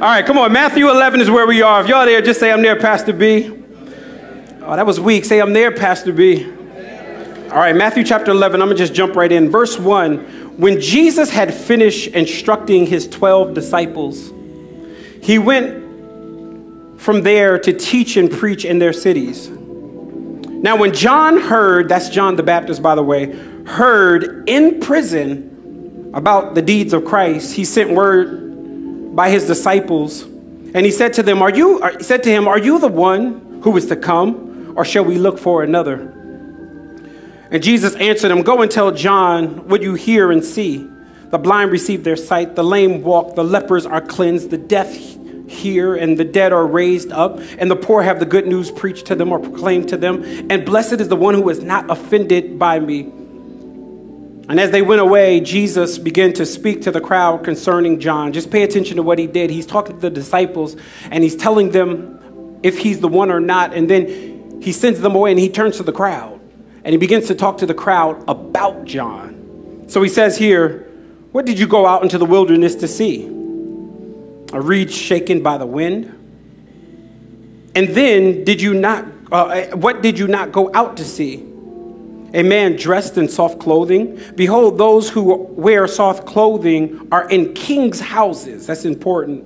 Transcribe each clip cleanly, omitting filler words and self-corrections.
All right, come on. Matthew 11 is where we are. If y'all there, just say, I'm there, Pastor B. Oh, that was weak. Say, I'm there, Pastor B. All right, Matthew chapter 11. I'm going to just jump right in. Verse 1. When Jesus had finished instructing his 12 disciples, he went from there to teach and preach in their cities. Now, when John heard, that's John the Baptist, by the way, heard in prison about the deeds of Christ, he sent word by his disciples, and he said to them, "Are you the one who is to come, or shall we look for another?" And Jesus answered him, "Go and tell John what you hear and see. The blind receive their sight, the lame walk, the lepers are cleansed, the deaf hear, and the dead are raised up, and the poor have the good news preached to them or proclaimed to them, and blessed is the one who is not offended by me." And as they went away, Jesus began to speak to the crowd concerning John. Just pay attention to what he did. He's talking to the disciples, and he's telling them if he's the one or not, and then he sends them away, and he turns to the crowd, and he begins to talk to the crowd about John. So he says here, "What did you go out into the wilderness to see? A reed shaken by the wind? And then what did you not go out to see? A man dressed in soft clothing? Behold, those who wear soft clothing are in king's houses." That's important.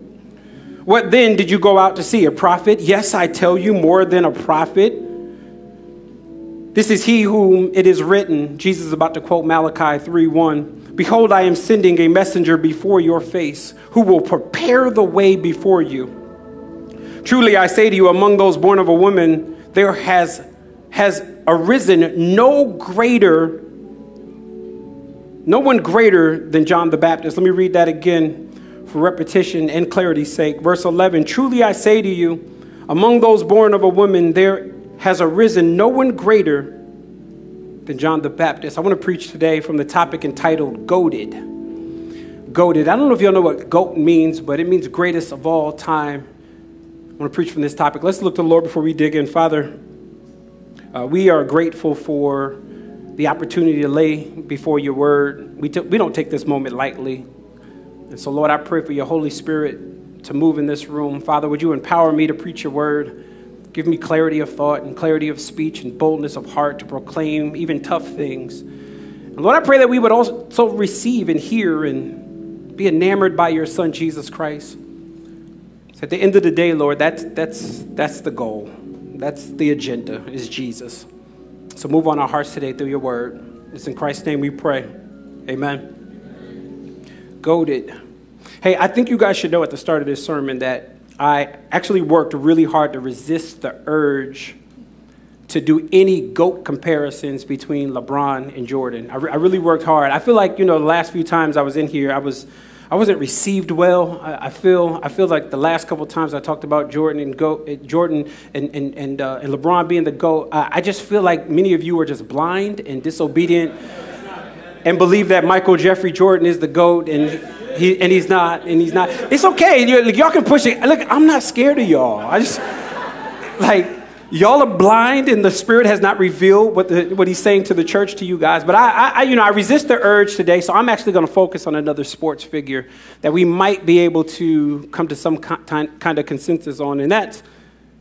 "What then did you go out to see? A prophet? Yes, I tell you, more than a prophet. This is he whom it is written." Jesus is about to quote Malachi 3:1. "Behold, I am sending a messenger before your face who will prepare the way before you. Truly, I say to you, among those born of a woman, there has arisen no one greater than John the Baptist." Let me read that again for repetition and clarity's sake. Verse 11, "Truly, I say to you, among those born of a woman, there has arisen no one greater than John the Baptist." I want to preach today from the topic entitled GOATED. GOATED. I don't know if y'all know what GOAT means, but it means greatest of all time. I want to preach from this topic. Let's look to the Lord before we dig in. Father, we are grateful for the opportunity to lay before your word. We don't take this moment lightly. And so, Lord, I pray for your Holy Spirit to move in this room. Father, would you empower me to preach your word? Give me clarity of thought and clarity of speech and boldness of heart to proclaim even tough things. And Lord, I pray that we would also receive and hear and be enamored by your son, Jesus Christ. So at the end of the day, Lord, that's the goal. That's the agenda, is Jesus. So move on our hearts today through your word. It's in Christ's name we pray. Amen. Goated. Hey, I think you guys should know at the start of this sermon that I actually worked really hard to resist the urge to do any GOAT comparisons between LeBron and Jordan. I really worked hard. I feel like, you know, the last few times I was in here, I wasn't received well. I feel like the last couple times I talked about Jordan and LeBron being the GOAT, I just feel like many of you are just blind and disobedient and believe that Michael Jeffrey Jordan is the GOAT and... He's not. It's okay. Y'all can push it. Look, I'm not scared of y'all. I just, like, y'all are blind and the Spirit has not revealed what he's saying to the church, to you guys. But I resist the urge today. So I'm actually going to focus on another sports figure that we might be able to come to some kind of consensus on. And that's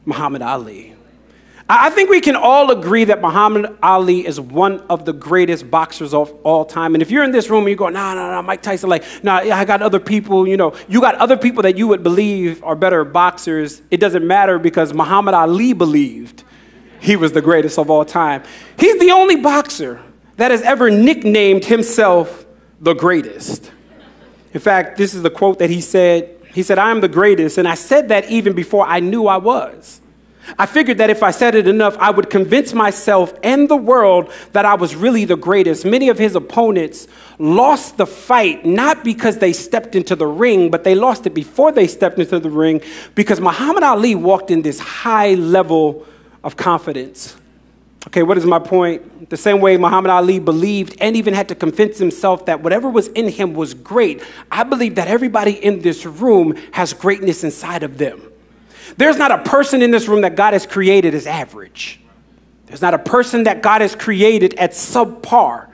Muhammad Ali. I think we can all agree that Muhammad Ali is one of the greatest boxers of all time. And if you're in this room and you go, no, Mike Tyson, like, no, I got other people, you know, you got other people that you would believe are better boxers. It doesn't matter because Muhammad Ali believed he was the greatest of all time. He's the only boxer that has ever nicknamed himself the greatest. In fact, this is the quote that he said. He said, "I am the greatest. And I said that even before I knew I was. I figured that if I said it enough, I would convince myself and the world that I was really the greatest." Many of his opponents lost the fight, not because they stepped into the ring, but they lost it before they stepped into the ring because Muhammad Ali walked in this high level of confidence. Okay, what is my point? The same way Muhammad Ali believed and even had to convince himself that whatever was in him was great, I believe that everybody in this room has greatness inside of them. There's not a person in this room that God has created as average. There's not a person that God has created at subpar.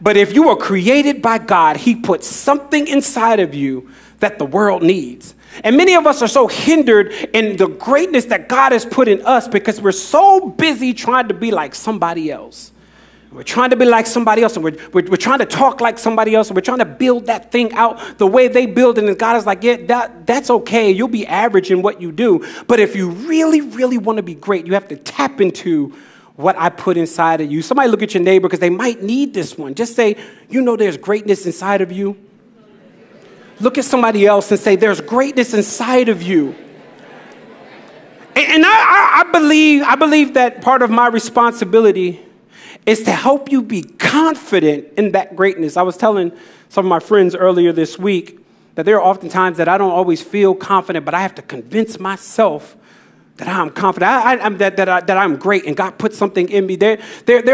But if you are created by God, he puts something inside of you that the world needs. And many of us are so hindered in the greatness that God has put in us because we're so busy trying to be like somebody else. We're trying to be like somebody else, and we're trying to talk like somebody else, and we're trying to build that thing out the way they build it. And God is like, yeah, that's okay. You'll be average in what you do. But if you really, really want to be great, you have to tap into what I put inside of you. Somebody look at your neighbor because they might need this one. Just say, you know, there's greatness inside of you. Look at somebody else and say, there's greatness inside of you. And I believe that part of my responsibility is to help you be confident in that greatness. I was telling some of my friends earlier this week that there are often times that I don't always feel confident, but I have to convince myself that I'm confident, that I'm great, and God put something in me. There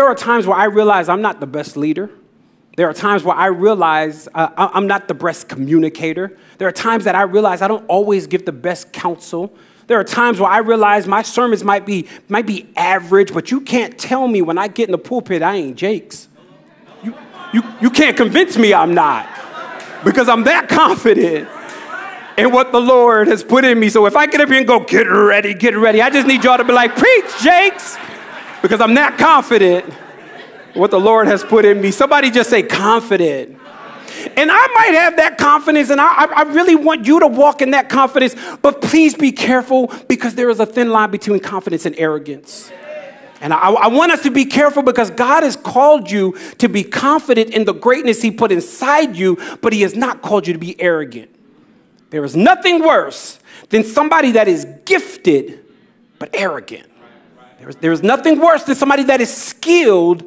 are times where I realize I'm not the best leader. There are times where I realize I'm not the best communicator. There are times that I realize I don't always give the best counsel. There are times where I realize my sermons might be average, but you can't tell me when I get in the pulpit I ain't Jake's. You can't convince me I'm not, because I'm that confident in what the Lord has put in me. So if I get up here and go, get ready, I just need y'all to be like, preach, Jake's, because I'm that confident in what the Lord has put in me. Somebody just say confident. And I might have that confidence, and I really want you to walk in that confidence, but please be careful, because there is a thin line between confidence and arrogance. And I want us to be careful, because God has called you to be confident in the greatness he put inside you, but he has not called you to be arrogant. There is nothing worse than somebody that is gifted but arrogant. There is nothing worse than somebody that is skilled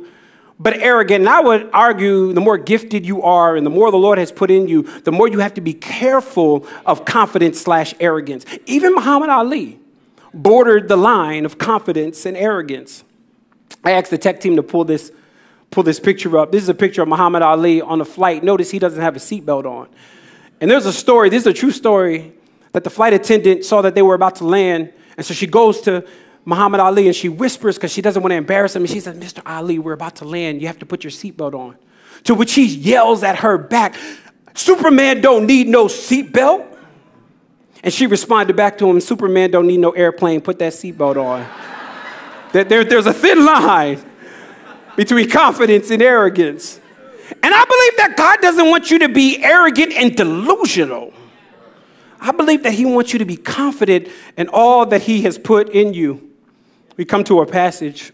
but arrogant. And I would argue the more gifted you are and the more the Lord has put in you, the more you have to be careful of confidence / arrogance. Even Muhammad Ali bordered the line of confidence and arrogance. I asked the tech team to pull this picture up. This is a picture of Muhammad Ali on a flight. Notice he doesn't have a seatbelt on. And there's a story, this is a true story, that the flight attendant saw that they were about to land. And so she goes to Muhammad Ali, and she whispers because she doesn't want to embarrass him. And she says, Mr. Ali, we're about to land. You have to put your seatbelt on. To which he yells at her back, Superman don't need no seatbelt. And she responded back to him, Superman don't need no airplane. Put that seatbelt on. There's a thin line between confidence and arrogance. And I believe that God doesn't want you to be arrogant and delusional. I believe that he wants you to be confident in all that he has put in you. We come to a passage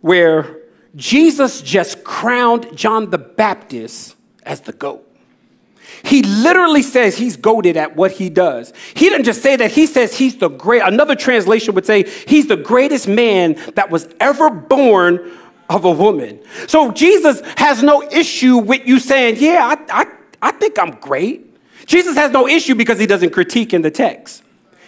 where Jesus just crowned John the Baptist as the GOAT. He literally says he's goated at what he does. He didn't just say that. He says he's the great. Another translation would say he's the greatest man that was ever born of a woman. So Jesus has no issue with you saying, yeah, I think I'm great. Jesus has no issue because he doesn't critique in the text.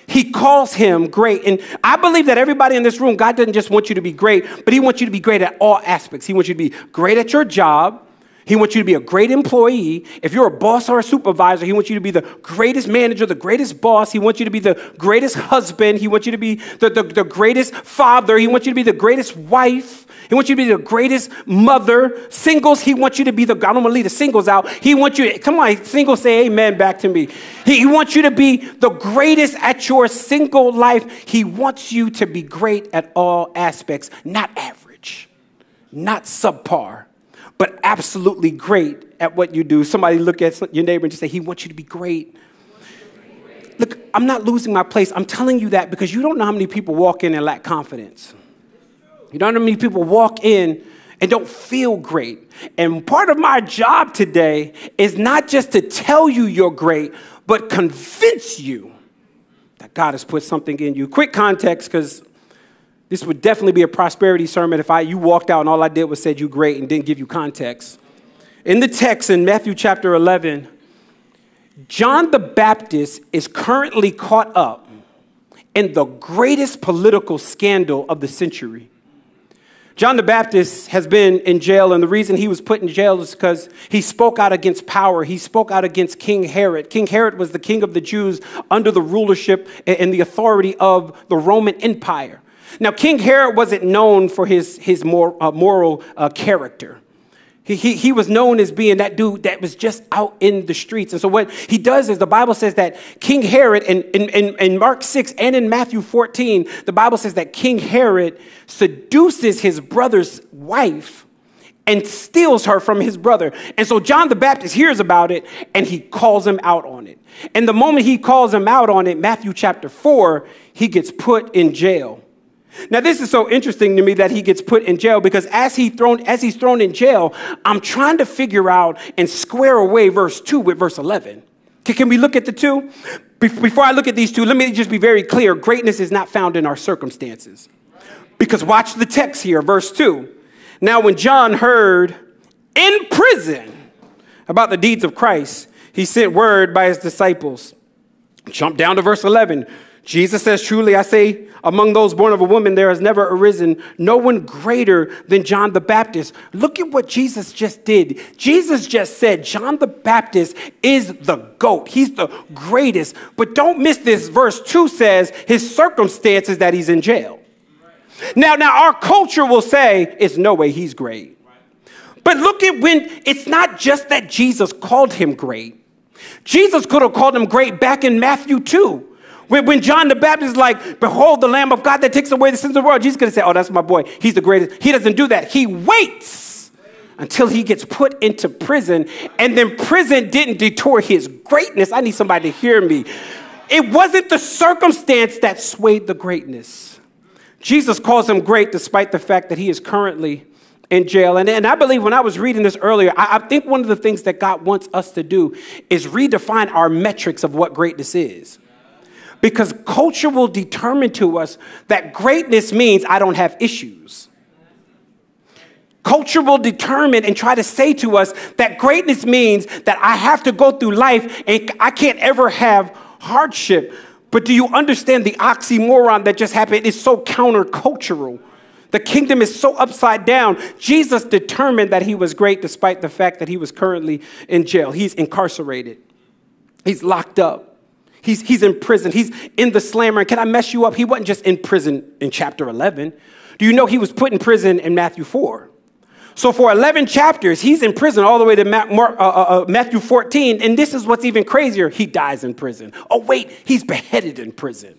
He calls him great. And I believe that everybody in this room, God doesn't just want you to be great, but he wants you to be great at all aspects. He wants you to be great at your job. He wants you to be a great employee. If you're a boss or a supervisor, he wants you to be the greatest manager, the greatest boss. He wants you to be the greatest husband. He wants you to be the greatest father. He wants you to be the greatest wife. He wants you to be the greatest mother. Singles, he wants you to be the, I don't want to leave the singles out. He wants you to, come on, singles, say amen back to me. He wants you to be the greatest at your single life. He wants you to be great at all aspects, not average, not subpar, but absolutely great at what you do. Somebody look at your neighbor and just say, he wants you to be great. Look, I'm not losing my place. I'm telling you that because you don't know how many people walk in and lack confidence. You know how many people walk in and don't feel great. And part of my job today is not just to tell you you're great, but convince you that God has put something in you. Quick context, because this would definitely be a prosperity sermon if you walked out and all I did was said you great and didn't give you context. In the text in Matthew chapter 11, John the Baptist is currently caught up in the greatest political scandal of the century. John the Baptist has been in jail, and the reason he was put in jail is because he spoke out against power. He spoke out against King Herod. King Herod was the king of the Jews under the rulership and the authority of the Roman Empire. Now, King Herod wasn't known for his moral character. He was known as being that dude that was just out in the streets. And so what he does is the Bible says that King Herod, in Mark 6 and in Matthew 14, the Bible says that King Herod seduces his brother's wife and steals her from his brother. And so John the Baptist hears about it and he calls him out on it. And the moment he calls him out on it, Matthew chapter 4, he gets put in jail. Now, this is so interesting to me that he gets put in jail, because as he's thrown in jail, I'm trying to figure out and square away verse 2 with verse 11. Can we look at the two? Before I look at these two, let me just be very clear. Greatness is not found in our circumstances, because watch the text here, verse 2. Now, when John heard in prison about the deeds of Christ, he sent word by his disciples. Jump down to verse 11. Jesus says, truly, I say, among those born of a woman, there has never arisen no one greater than John the Baptist. Look at what Jesus just did. Jesus just said, John the Baptist is the GOAT. He's the greatest. But don't miss this. Verse 2 says his circumstance is that he's in jail. Right. Now, our culture will say, it's no way he's great. Right. But look at when it's not just that Jesus called him great. Jesus could have called him great back in Matthew 2. When John the Baptist is like, behold the Lamb of God that takes away the sins of the world, Jesus could say, oh, that's my boy. He's the greatest. He doesn't do that. He waits until he gets put into prison. And then prison didn't detour his greatness. I need somebody to hear me. It wasn't the circumstance that swayed the greatness. Jesus calls him great despite the fact that he is currently in jail. And I believe when I was reading this earlier, I think one of the things that God wants us to do is redefine our metrics of what greatness is. Because culture will determine to us that greatness means I don't have issues. Culture will determine and try to say to us that greatness means that I have to go through life and I can't ever have hardship. But do you understand the oxymoron that just happened? It's so countercultural. The kingdom is so upside down. Jesus determined that he was great despite the fact that he was currently in jail. He's incarcerated. He's locked up. He's in prison. He's in the slammer. Can I mess you up? He wasn't just in prison in chapter 11. Do you know he was put in prison in Matthew 4? So for 11 chapters, he's in prison all the way to Matthew 14. And this is what's even crazier. He dies in prison. Oh, wait, he's beheaded in prison.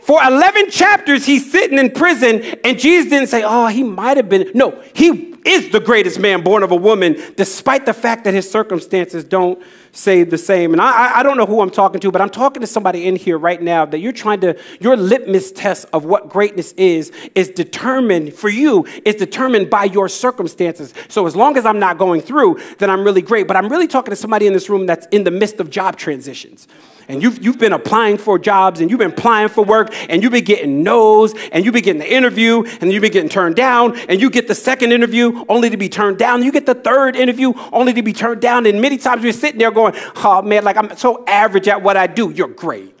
For 11 chapters, he's sitting in prison. And Jesus didn't say, oh, he might have been. No, he is the greatest man born of a woman, despite the fact that his circumstances don't say the same. And I don't know who I'm talking to, but I'm talking to somebody in here right now that you're trying to, your litmus test of what greatness is determined for you, is determined by your circumstances. So as long as I'm not going through, then I'm really great. But I'm really talking to somebody in this room that's in the midst of job transitions. And you've been applying for jobs, and you've been applying for work, and you've been getting no's, and you've been getting the interview, and you've been getting turned down, and you get the second interview only to be turned down. You get the third interview only to be turned down. And many times you're sitting there going, oh, man, like I'm so average at what I do. You're great.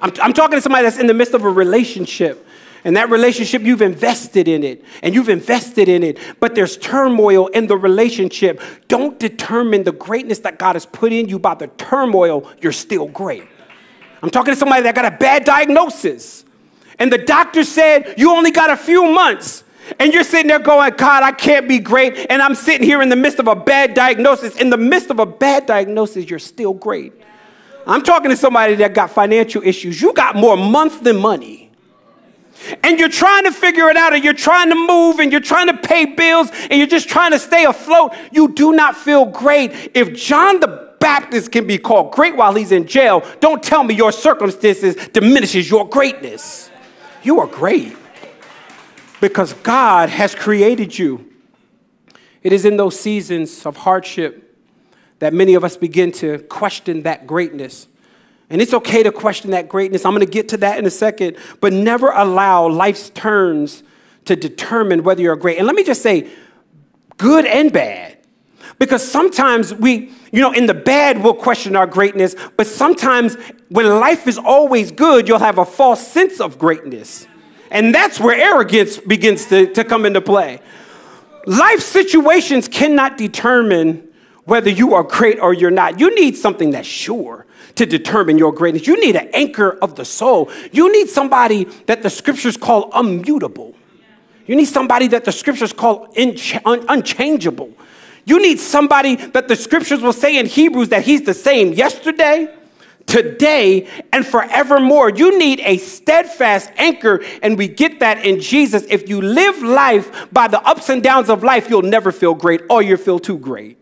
I'm talking to somebody that's in the midst of a relationship. And that relationship, you've invested in it, and you've invested in it, but there's turmoil in the relationship. Don't determine the greatness that God has put in you by the turmoil. You're still great. I'm talking to somebody that got a bad diagnosis, and the doctor said, you only got a few months. And you're sitting there going, God, I can't be great. And I'm sitting here in the midst of a bad diagnosis. In the midst of a bad diagnosis, you're still great. I'm talking to somebody that got financial issues. You got more months than money. And you're trying to figure it out, and you're trying to move, and you're trying to pay bills, and you're just trying to stay afloat. You do not feel great. If John the Baptist can be called great while he's in jail, don't tell me your circumstances diminishes your greatness. You are great because God has created you. It is in those seasons of hardship that many of us begin to question that greatness. And it's okay to question that greatness. I'm going to get to that in a second. But never allow life's turns to determine whether you're great. And let me just say, good and bad. Because sometimes we, you know, in the bad, we'll question our greatness. But sometimes when life is always good, you'll have a false sense of greatness. And that's where arrogance begins to come into play. Life situations cannot determine whether you are great or you're not. You need something that's sure to determine your greatness. You need an anchor of the soul. You need somebody that the scriptures call immutable. You need somebody that the Scriptures call unchangeable. You need somebody that the Scriptures will say in Hebrews that he's the same yesterday, today, and forevermore. You need a steadfast anchor, and we get that in Jesus. If you live life by the ups and downs of life, you'll never feel great, or you'll feel too great.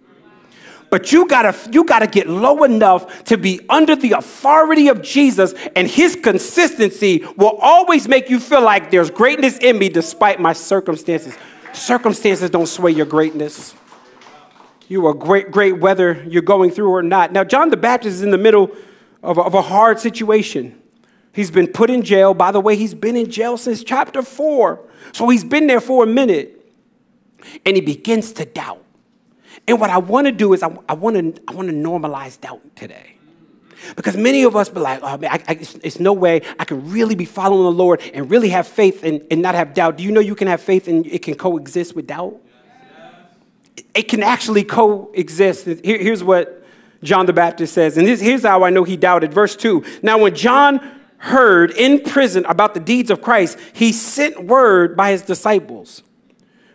But you gotta get low enough to be under the authority of Jesus, and his consistency will always make you feel like there's greatness in me despite my circumstances. Circumstances don't sway your greatness. You are great whether you're going through or not. Now, John the Baptist is in the middle of a hard situation. He's been put in jail. By the way, he's been in jail since chapter 4. So he's been there for a minute. And he begins to doubt. And what I want to do is I want to normalize doubt today. Because many of us be like, oh, man, it's no way I can really be following the Lord and really have faith and not have doubt. Do you know you can have faith and it can coexist with doubt? It can actually coexist. Here's what John the Baptist says. And here's how I know he doubted. Verse 2. Now, when John heard in prison about the deeds of Christ, he sent word by his disciples.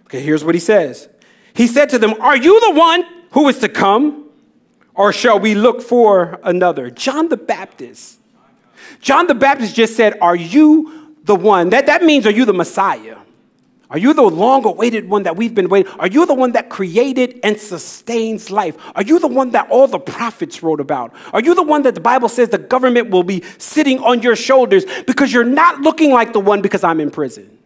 Okay, here's what he says. He said to them, "Are you the one who is to come, or shall we look for another?" John the Baptist just said, "Are you the one?" That means, are you the Messiah? Are you the long-awaited one that we've been waiting? Are you the one that created and sustains life? Are you the one that all the prophets wrote about? Are you the one that the Bible says the government will be sitting on your shoulders because you're not looking like the one because I'm in prison?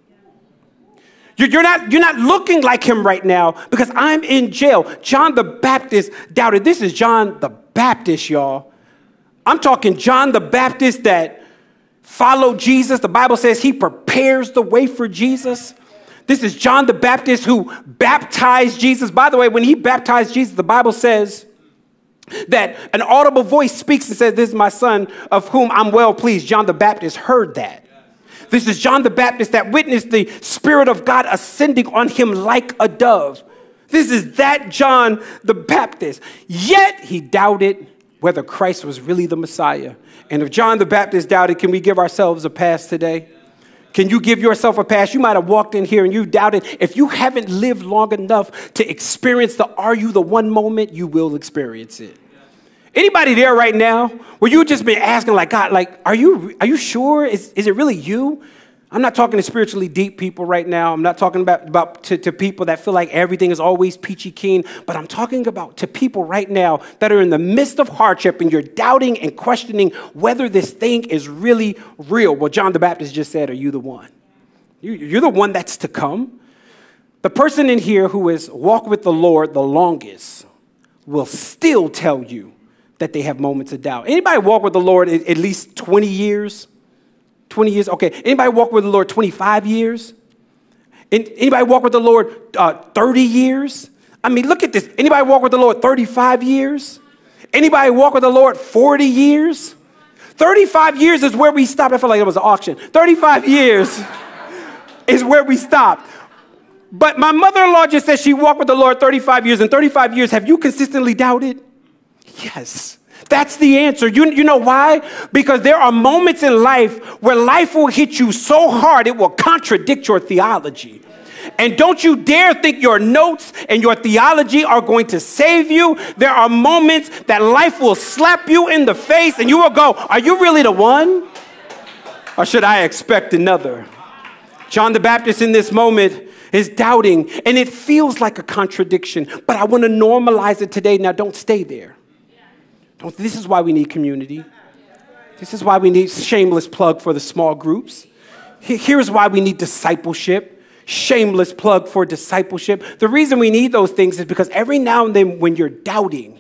You're not looking like him right now because I'm in jail. John the Baptist doubted. This is John the Baptist, y'all. I'm talking John the Baptist that followed Jesus. The Bible says he prepares the way for Jesus. This is John the Baptist who baptized Jesus. By the way, when he baptized Jesus, the Bible says that an audible voice speaks and says, "This is my son of whom I'm well pleased." John the Baptist heard that. This is John the Baptist that witnessed the Spirit of God ascending on him like a dove. This is that John the Baptist. Yet he doubted whether Christ was really the Messiah. And if John the Baptist doubted, can we give ourselves a pass today? Can you give yourself a pass? You might have walked in here and you doubted. If you haven't lived long enough to experience the "are you the one" moment, you will experience it. Anybody there right now where you've just been asking like, "God, like, are you sure? Is it really you?" I'm not talking to spiritually deep people right now. I'm not talking about to people that feel like everything is always peachy keen, but I'm talking about to people right now that are in the midst of hardship and you're doubting and questioning whether this thing is really real. Well, John the Baptist just said, "Are you the one? You're the one that's to come." The person in here who has walked with the Lord the longest will still tell you that they have moments of doubt. Anybody walk with the Lord at least 20 years? 20 years? Okay. Anybody walk with the Lord 25 years? Anybody walk with the Lord 30 years? I mean, look at this. Anybody walk with the Lord 35 years? Anybody walk with the Lord 40 years? 35 years is where we stopped. I feel like it was an auction. 35 years is where we stopped. But my mother-in-law just said she walked with the Lord 35 years. In 35 years, have you consistently doubted? Yes. That's the answer. You know why? Because there are moments in life where life will hit you so hard it will contradict your theology. And don't you dare think your notes and your theology are going to save you. There are moments that life will slap you in the face and you will go, "Are you really the one? Or should I expect another?" John the Baptist in this moment is doubting, and it feels like a contradiction, but I want to normalize it today. Now, don't stay there. This is why we need community. This is why we need shameless plug for the small groups. Here's why we need discipleship. Shameless plug for discipleship. The reason we need those things is because every now and then when you're doubting,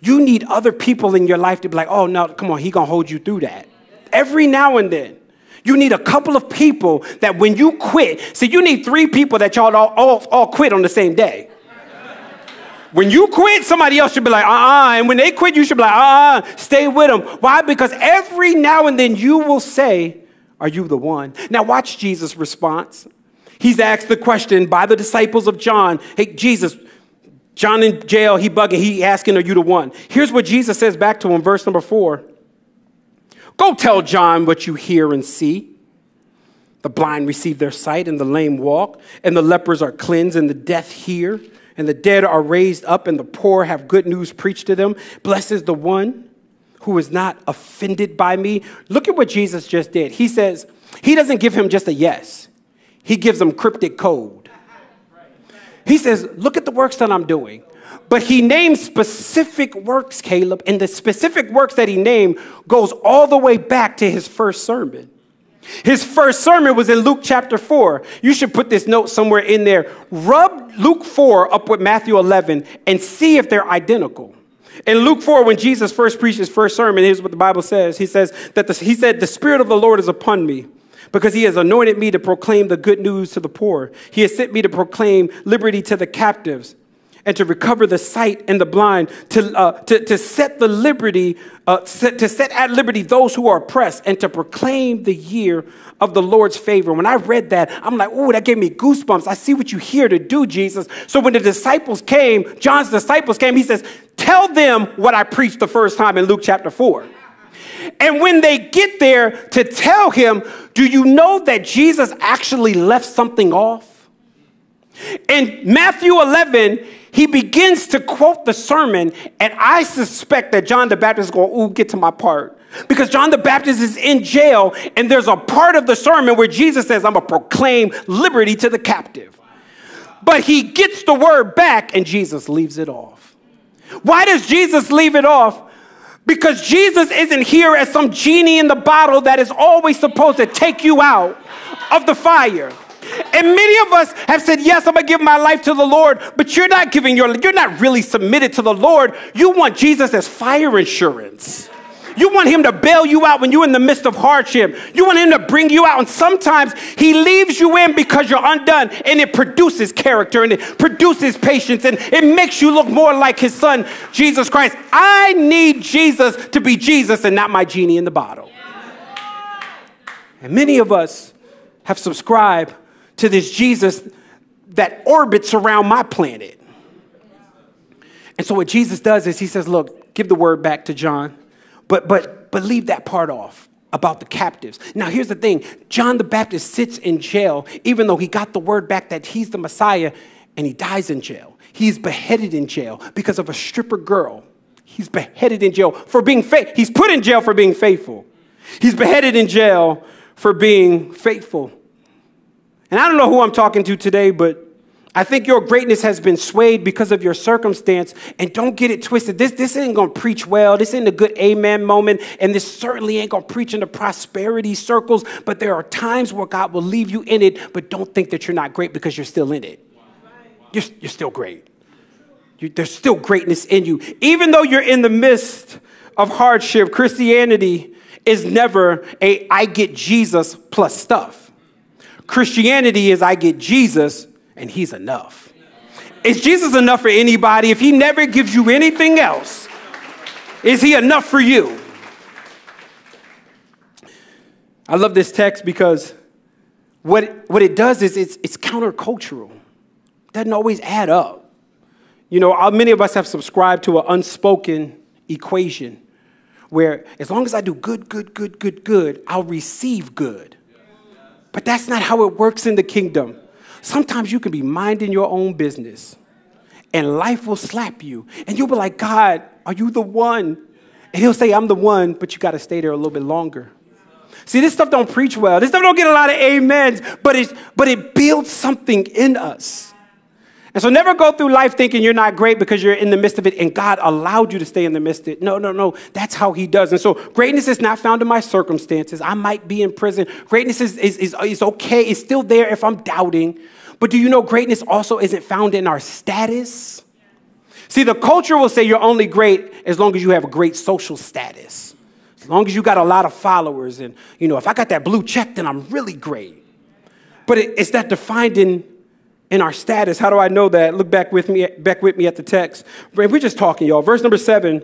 you need other people in your life to be like, "Oh, no, come on, he gonna hold you through that." Every now and then. You need a couple of people that when you quit, see, you need 3 people that y'all all quit on the same day. When you quit, somebody else should be like, "Uh-uh." And when they quit, you should be like, "Uh-uh." Stay with them. Why? Because every now and then you will say, "Are you the one?" Now watch Jesus' response. He's asked the question by the disciples of John. Hey, Jesus, John in jail, he bugging, he asking, "Are you the one?" Here's what Jesus says back to him, verse number 4. "Go tell John what you hear and see. The blind receive their sight, and the lame walk, and the lepers are cleansed, and the deaf hear, and the dead are raised up, and the poor have good news preached to them. Blessed is the one who is not offended by me. Look at what Jesus just did. He says, he doesn't give him just a yes. He gives them cryptic code. He says, look at the works that I'm doing. But he names specific works, Caleb, and the specific works that he named goes all the way back to his first sermon. His first sermon was in Luke chapter 4. You should put this note somewhere in there. Rub Luke 4 up with Matthew 11 and see if they're identical. In Luke 4, when Jesus first preached his first sermon, here's what the Bible says. He said, the Spirit of the Lord is upon me, because he has anointed me to proclaim the good news to the poor. He has sent me to proclaim liberty to the captives, and to recover the sight and the blind, to set at liberty those who are oppressed, and to proclaim the year of the Lord's favor. When I read that, I'm like, oh, that gave me goosebumps. I see what you're here to do, Jesus. So when the disciples came, John's disciples came, he says, tell them what I preached the first time in Luke chapter 4. And when they get there to tell him, do you know that Jesus actually left something off? In Matthew 11, he begins to quote the sermon, and I suspect that John the Baptist is going, ooh, get to my part. Because John the Baptist is in jail, and there's a part of the sermon where Jesus says, I'm going to proclaim liberty to the captive. But he gets the word back, and Jesus leaves it off. Why does Jesus leave it off? Because Jesus isn't here as some genie in the bottle that is always supposed to take you out of the fire. And many of us have said, yes, I'm going to give my life to the Lord, but you're not really submitted to the Lord. You want Jesus as fire insurance. You want him to bail you out when you're in the midst of hardship. You want him to bring you out. And sometimes he leaves you in because you're undone, and it produces character, and it produces patience, and it makes you look more like his son, Jesus Christ. I need Jesus to be Jesus and not my genie in the bottle. And many of us have subscribed to this Jesus that orbits around my planet. And so what Jesus does is he says, look, give the word back to John, but leave that part off about the captives. Now, here's the thing. John the Baptist sits in jail, even though he got the word back that he's the Messiah, and he dies in jail. He's beheaded in jail because of a stripper girl. He's beheaded in jail for being faithful. He's put in jail for being faithful. He's beheaded in jail for being faithful. And I don't know who I'm talking to today, but I think your greatness has been swayed because of your circumstance. And don't get it twisted. This ain't going to preach well. This ain't a good amen moment. And this certainly ain't going to preach in the prosperity circles. But there are times where God will leave you in it. But don't think that you're not great because you're still in it. You're still great. There's still greatness in you. Even though you're in the midst of hardship, Christianity is never a I get Jesus plus stuff. Christianity is I get Jesus and he's enough. Is Jesus enough for anybody? If he never gives you anything else, is he enough for you? I love this text because what it does is it's countercultural. It doesn't always add up. You know, many of us have subscribed to an unspoken equation where as long as I do good, I'll receive good. But that's not how it works in the kingdom. Sometimes you can be minding your own business, and life will slap you. And you'll be like, God, are you the one? And he'll say, I'm the one, but you got to stay there a little bit longer. See, this stuff don't preach well. This stuff don't get a lot of amens, but it builds something in us. And so never go through life thinking you're not great because you're in the midst of it and God allowed you to stay in the midst of it. No. That's how he does. And so greatness is not found in my circumstances. I might be in prison. Greatness is okay. It's still there if I'm doubting. But do you know greatness also isn't found in our status? See, the culture will say you're only great as long as you have a great social status. As long as you got a lot of followers. And, you know, if I got that blue check, then I'm really great. But it's not defined in our status. How do I know that? Look back with me at the text. We're just talking, y'all. Verse number 7.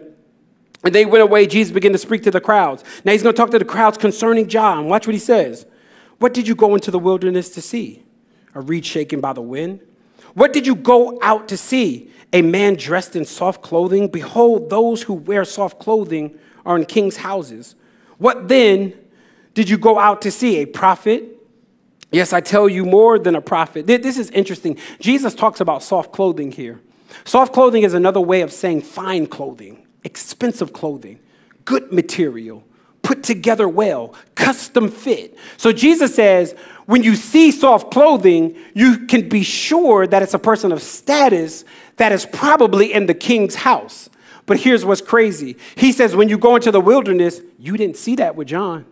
And they went away. Jesus began to speak to the crowds. Now he's going to talk to the crowds concerning John. Watch what he says. What did you go into the wilderness to see? A reed shaken by the wind? What did you go out to see? A man dressed in soft clothing? Behold, those who wear soft clothing are in king's houses. What then did you go out to see? A prophet? Yes, I tell you, more than a prophet. This is interesting. Jesus talks about soft clothing here. Soft clothing is another way of saying fine clothing, expensive clothing, good material, put together well, custom fit. So Jesus says, when you see soft clothing, you can be sure that it's a person of status that is probably in the king's house. But here's what's crazy. He says, when you go into the wilderness, you didn't see that with John.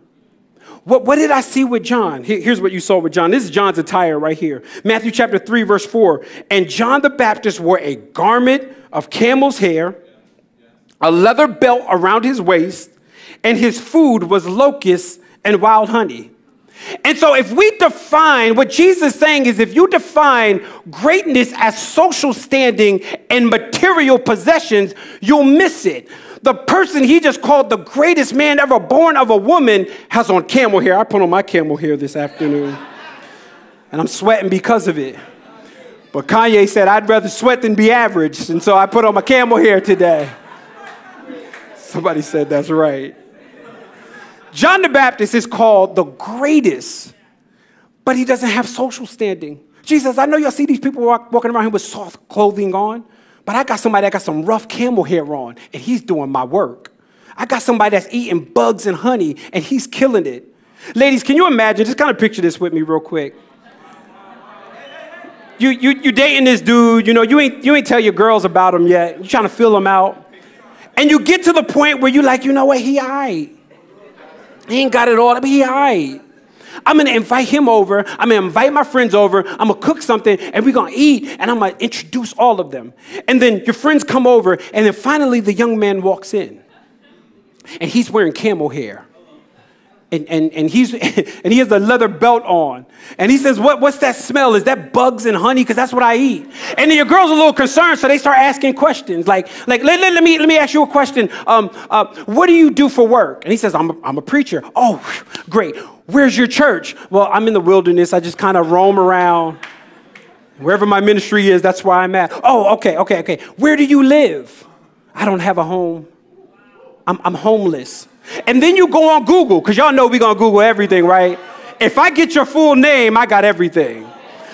What did I see with John? Here's what you saw with John. This is John's attire right here. Matthew chapter 3, verse 4. And John the Baptist wore a garment of camel's hair, a leather belt around his waist, and his food was locusts and wild honey. And so if we define, what Jesus is saying is, if you define greatness as social standing and material possessions, you'll miss it. The person he just called the greatest man ever born of a woman has on camel hair. I put on my camel hair this afternoon, and I'm sweating because of it. But Kanye said, I'd rather sweat than be average, and so I put on my camel hair today. Somebody said that's right. John the Baptist is called the greatest, but he doesn't have social standing. Jesus, I know y'all see these people walking around here with soft clothing on, but I got somebody that got some rough camel hair on, and he's doing my work. I got somebody that's eating bugs and honey, and he's killing it. Ladies, can you imagine? Just kind of picture this with me real quick. You dating this dude. You know, you ain't tell your girls about him yet. You're trying to feel him out. And you get to the point where you're like, you know what, he all right. He ain't got it all. He all right. I'm going to invite him over. I'm going to invite my friends over. I'm going to cook something, and we're going to eat, and I'm going to introduce all of them. And then your friends come over, and then finally the young man walks in, and he's wearing camel hair, and he has a leather belt on. And he says, what's that smell? Is that bugs and honey? Because that's what I eat. And then your girl's a little concerned, so they start asking questions. Like let me ask you a question. What do you do for work? And he says, I'm a preacher. Oh, great. Where's your church? Well, I'm in the wilderness. I just kind of roam around. Wherever my ministry is, that's where I'm at. Oh, okay. Where do you live? I don't have a home. I'm homeless. And then you go on Google, because y'all know we're going to Google everything, right? If I get your full name, I got everything.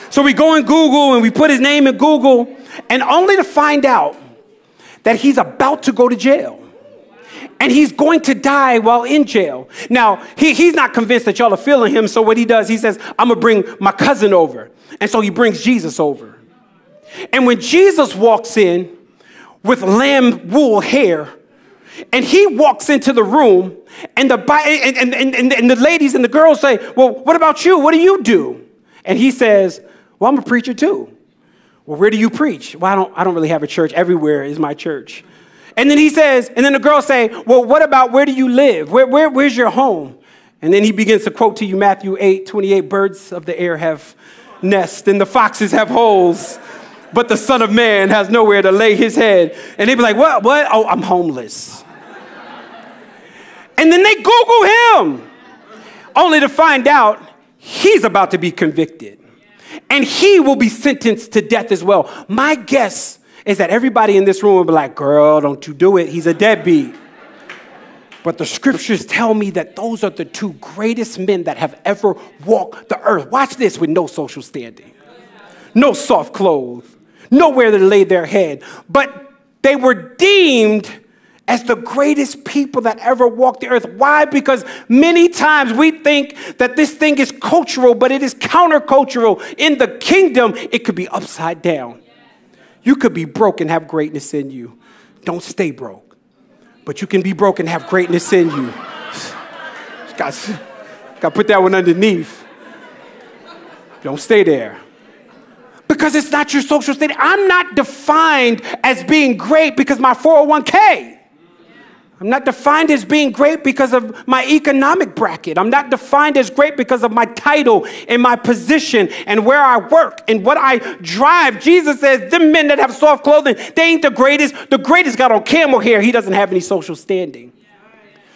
So we go in Google, and we put his name in Google, and only to find out that he's about to go to jail. And he's going to die while in jail. Now, he's not convinced that y'all are feeling him, so what he does, he says, I'm going to bring my cousin over. And so he brings Jesus over. And when Jesus walks in with lamb wool hair, and he walks into the room, and the ladies and the girls say, well, what about you? What do you do? And he says, well, I'm a preacher too. Well, where do you preach? Well, I don't really have a church. Everywhere is my church. And then he says, and then the girls say, well, what about where do you live? Where's your home? And then he begins to quote to you Matthew 8:28, birds of the air have nests and the foxes have holes, but the Son of Man has nowhere to lay his head. And they'd be like, what? Oh, I'm homeless. And then they Google him, only to find out he's about to be convicted. And he will be sentenced to death as well. My guess is that everybody in this room will be like, girl, don't you do it. He's a deadbeat. But the Scriptures tell me that those are the two greatest men that have ever walked the earth. Watch this, with no social standing, no soft clothes, nowhere to lay their head. But they were deemed as the greatest people that ever walked the earth. Why? Because many times we think that this thing is cultural, but it is countercultural. In the kingdom, it could be upside down. You could be broke and have greatness in you. Don't stay broke, but you can be broke and have greatness in you. Got to put that one underneath. Don't stay there. Because it's not your social standing. I'm not defined as being great because my 401k. I'm not defined as being great because of my economic bracket. I'm not defined as great because of my title and my position and where I work and what I drive. Jesus says, them men that have soft clothing, they ain't the greatest. The greatest got on camel hair. He doesn't have any social standing.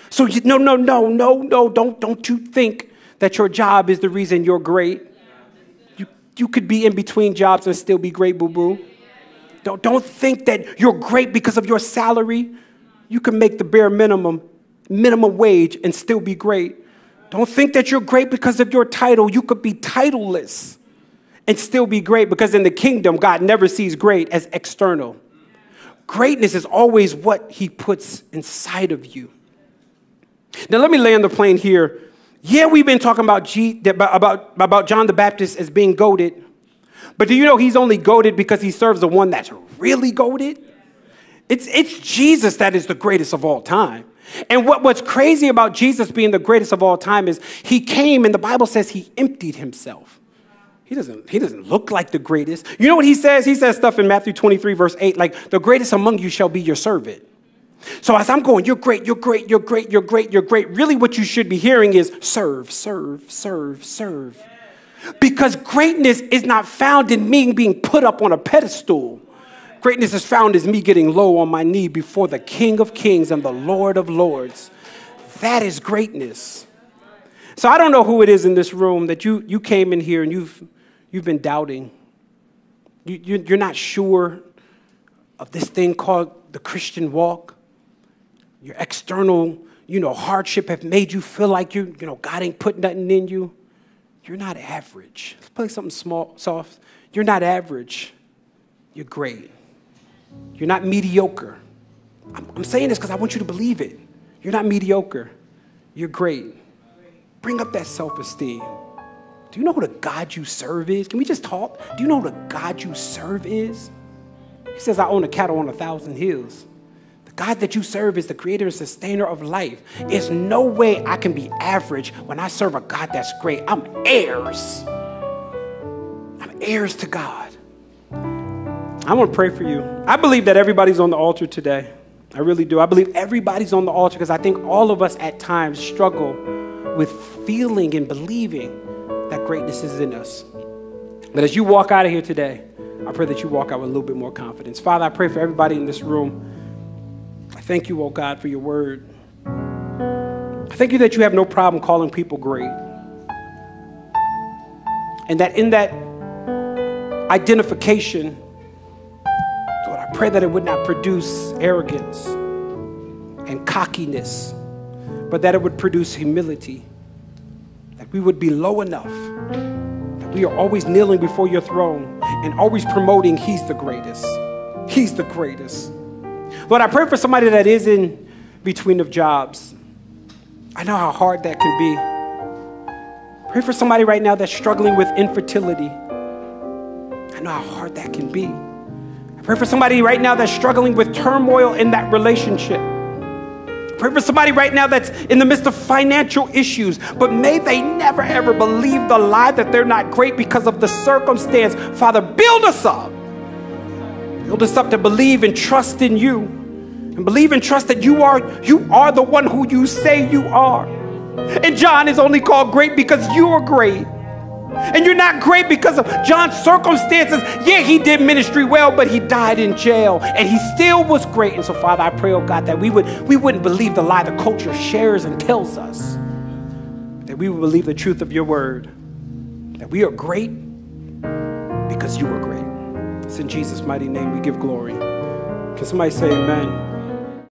So no. Don't you think that your job is the reason you're great? You could be in between jobs and still be great, boo-boo. Don't think that you're great because of your salary. You can make the bare minimum wage and still be great. Don't think that you're great because of your title. You could be titleless and still be great, because in the kingdom, God never sees great as external. Greatness is always what he puts inside of you. Now, let me land the plane here. Yeah, we've been talking about John the Baptist as being goated, but do you know he's only goated because he serves the one that's really goated? It's Jesus that is the greatest of all time. And what's crazy about Jesus being the greatest of all time is he came, and the Bible says he emptied himself. He doesn't look like the greatest. You know what he says? He says stuff in Matthew 23, verse 8, like, the greatest among you shall be your servant. So as I'm going, you're great, you're great, you're great, you're great, you're great. Really what you should be hearing is serve, serve, serve, serve. Because greatness is not found in me being put up on a pedestal. Greatness is found as me getting low on my knee before the King of Kings and the Lord of Lords. That is greatness. So I don't know who it is in this room that you came in here and you've been doubting. You're not sure of this thing called the Christian walk. Your external, hardship have made you feel like God ain't put nothing in you. You're not average. Let's play something small, soft. You're not average. You're great. You're not mediocre. I'm saying this because I want you to believe it. You're not mediocre. You're great. Bring up that self-esteem. Do you know who the God you serve is? Can we just talk? Do you know who the God you serve is? He says, I own a cattle on 1,000 hills. The God that you serve is the creator and sustainer of life. There's no way I can be average when I serve a God that's great. I'm heirs. I'm heirs to God. I want to pray for you. I believe that everybody's on the altar today. I really do. I believe everybody's on the altar because I think all of us at times struggle with feeling and believing that greatness is in us. But as you walk out of here today, I pray that you walk out with a little bit more confidence. Father, I pray for everybody in this room. I thank you, oh God, for your word. I thank you that you have no problem calling people great. And that in that identification, pray that it would not produce arrogance and cockiness, but that it would produce humility, that we would be low enough, that we are always kneeling before your throne and always promoting he's the greatest. He's the greatest. Lord, I pray for somebody that is in between of jobs. I know how hard that can be. Pray for somebody right now that's struggling with infertility. I know how hard that can be. Pray for somebody right now that's struggling with turmoil in that relationship. Pray for somebody right now that's in the midst of financial issues, but may they never ever believe the lie that they're not great because of the circumstance. Father, build us up. Build us up to believe and trust in you, and believe and trust that you are the one who you say you are. And John is only called great because you are great. And you're not great because of John's circumstances. Yeah, he did ministry well, but he died in jail. And he still was great. And so, Father, I pray, oh God, that we wouldn't believe the lie the culture shares and tells us. That we would believe the truth of your word. That we are great because you are great. It's in Jesus' mighty name we give glory. Can somebody say amen?